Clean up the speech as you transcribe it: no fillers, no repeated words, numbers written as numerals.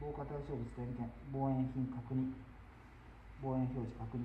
防火対象物点検、防炎品確認、防炎表示確認。